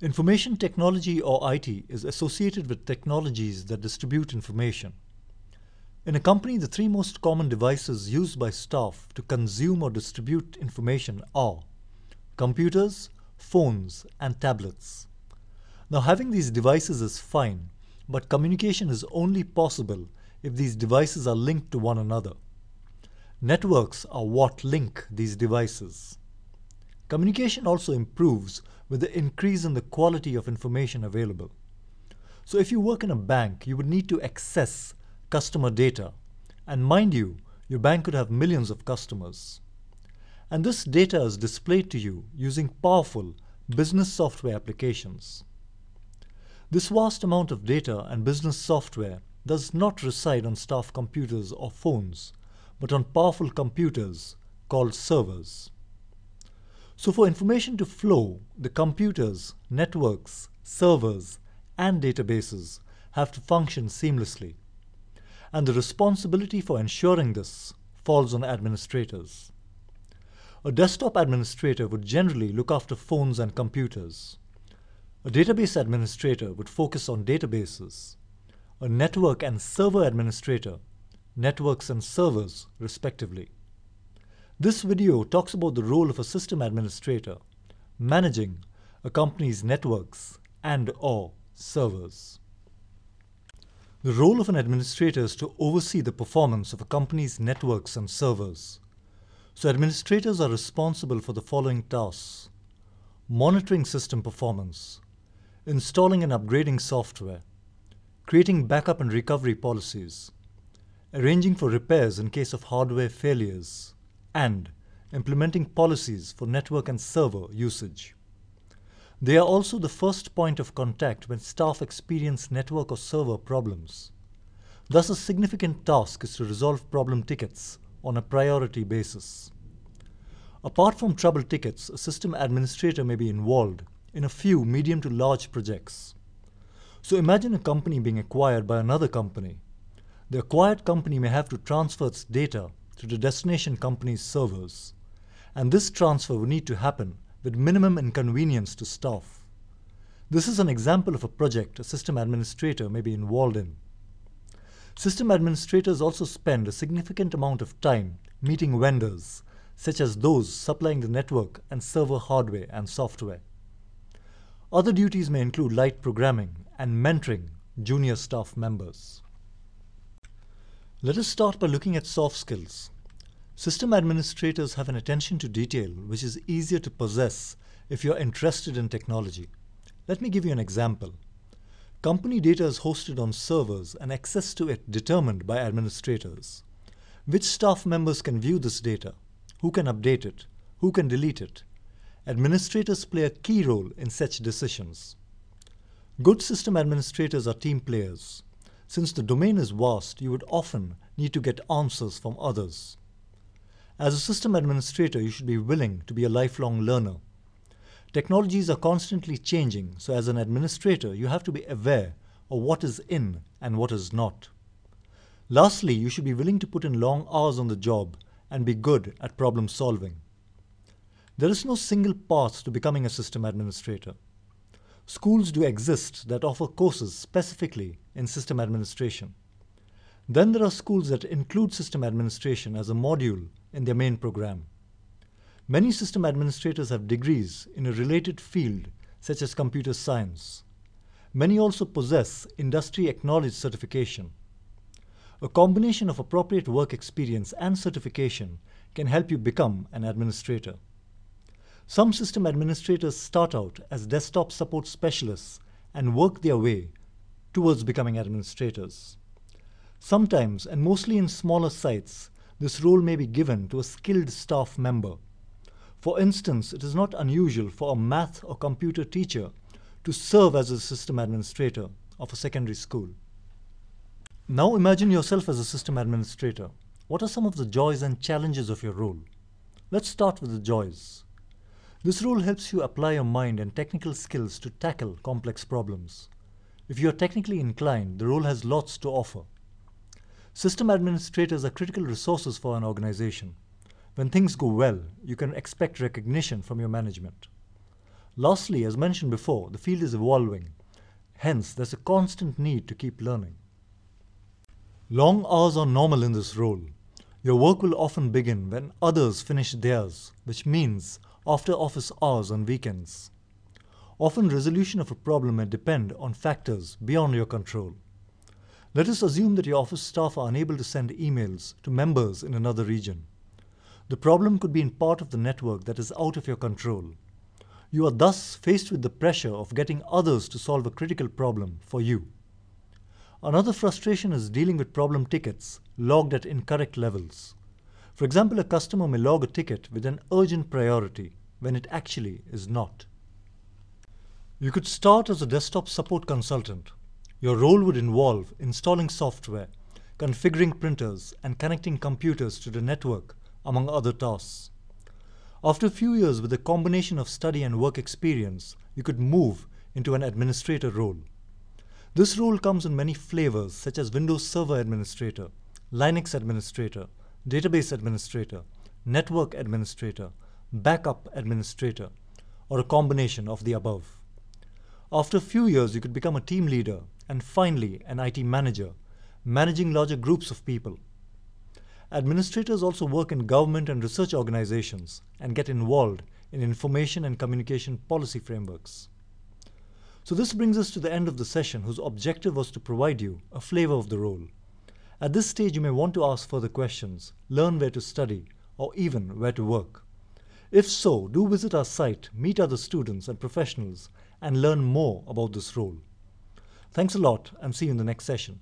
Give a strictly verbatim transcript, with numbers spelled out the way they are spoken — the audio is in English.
Information technology, or I T, is associated with technologies that distribute information. In a company, the three most common devices used by staff to consume or distribute information are computers, phones, and tablets. Now, having these devices is fine, but communication is only possible if these devices are linked to one another. Networks are what link these devices. Communication also improves with the increase in the quality of information available. So if you work in a bank, you would need to access customer data. And mind you, your bank could have millions of customers. And this data is displayed to you using powerful business software applications. This vast amount of data and business software does not reside on staff computers or phones, but on powerful computers called servers. So for information to flow, the computers, networks, servers, and databases have to function seamlessly. And the responsibility for ensuring this falls on administrators. A desktop administrator would generally look after phones and computers. A database administrator would focus on databases. A network and server administrator, networks and servers, respectively. This video talks about the role of a system administrator managing a company's networks and/or servers. The role of an administrator is to oversee the performance of a company's networks and servers. So administrators are responsible for the following tasks: monitoring system performance, installing and upgrading software, creating backup and recovery policies, arranging for repairs in case of hardware failures, and implementing policies for network and server usage. They are also the first point of contact when staff experience network or server problems. Thus, a significant task is to resolve problem tickets on a priority basis. Apart from trouble tickets, a system administrator may be involved in a few medium to large projects. So imagine a company being acquired by another company. The acquired company may have to transfer its data to the destination company's servers, and this transfer would need to happen with minimum inconvenience to staff. This is an example of a project a system administrator may be involved in. System administrators also spend a significant amount of time meeting vendors, such as those supplying the network and server hardware and software. Other duties may include light programming and mentoring junior staff members. Let us start by looking at soft skills. System administrators have an attention to detail which is easier to possess if you're interested in technology. Let me give you an example. Company data is hosted on servers and access to it determined by administrators. Which staff members can view this data? Who can update it? Who can delete it? Administrators play a key role in such decisions. Good system administrators are team players. Since the domain is vast, you would often need to get answers from others. As a system administrator, you should be willing to be a lifelong learner. Technologies are constantly changing, so as an administrator, you have to be aware of what is in and what is not. Lastly, you should be willing to put in long hours on the job and be good at problem solving. There is no single path to becoming a system administrator. Schools do exist that offer courses specifically in system administration. Then there are schools that include system administration as a module in their main program. Many system administrators have degrees in a related field, such as computer science. Many also possess industry-acknowledged certification. A combination of appropriate work experience and certification can help you become an administrator. Some system administrators start out as desktop support specialists and work their way towards becoming administrators. Sometimes, and mostly in smaller sites, this role may be given to a skilled staff member. For instance, it is not unusual for a math or computer teacher to serve as a system administrator of a secondary school. Now imagine yourself as a system administrator. What are some of the joys and challenges of your role? Let's start with the joys. This role helps you apply your mind and technical skills to tackle complex problems. If you are technically inclined, the role has lots to offer. System administrators are critical resources for an organization. When things go well, you can expect recognition from your management. Lastly, as mentioned before, the field is evolving. Hence, there's a constant need to keep learning. Long hours are normal in this role. Your work will often begin when others finish theirs, which means after office hours on weekends. Often resolution of a problem may depend on factors beyond your control. Let us assume that your office staff are unable to send emails to members in another region. The problem could be in part of the network that is out of your control. You are thus faced with the pressure of getting others to solve a critical problem for you. Another frustration is dealing with problem tickets logged at incorrect levels. For example, a customer may log a ticket with an urgent priority when it actually is not. You could start as a desktop support consultant. Your role would involve installing software, configuring printers, and connecting computers to the network, among other tasks. After a few years with a combination of study and work experience, you could move into an administrator role. This role comes in many flavors, such as Windows Server Administrator, Linux Administrator, Database Administrator, Network Administrator, Backup Administrator, or a combination of the above. After a few years, you could become a team leader and finally an I T manager, managing larger groups of people. Administrators also work in government and research organizations and get involved in information and communication policy frameworks. So this brings us to the end of the session, whose objective was to provide you a flavor of the role. At this stage, you may want to ask further questions, learn where to study, or even where to work. If so, do visit our site, meet other students and professionals, and learn more about this role. Thanks a lot, and see you in the next session.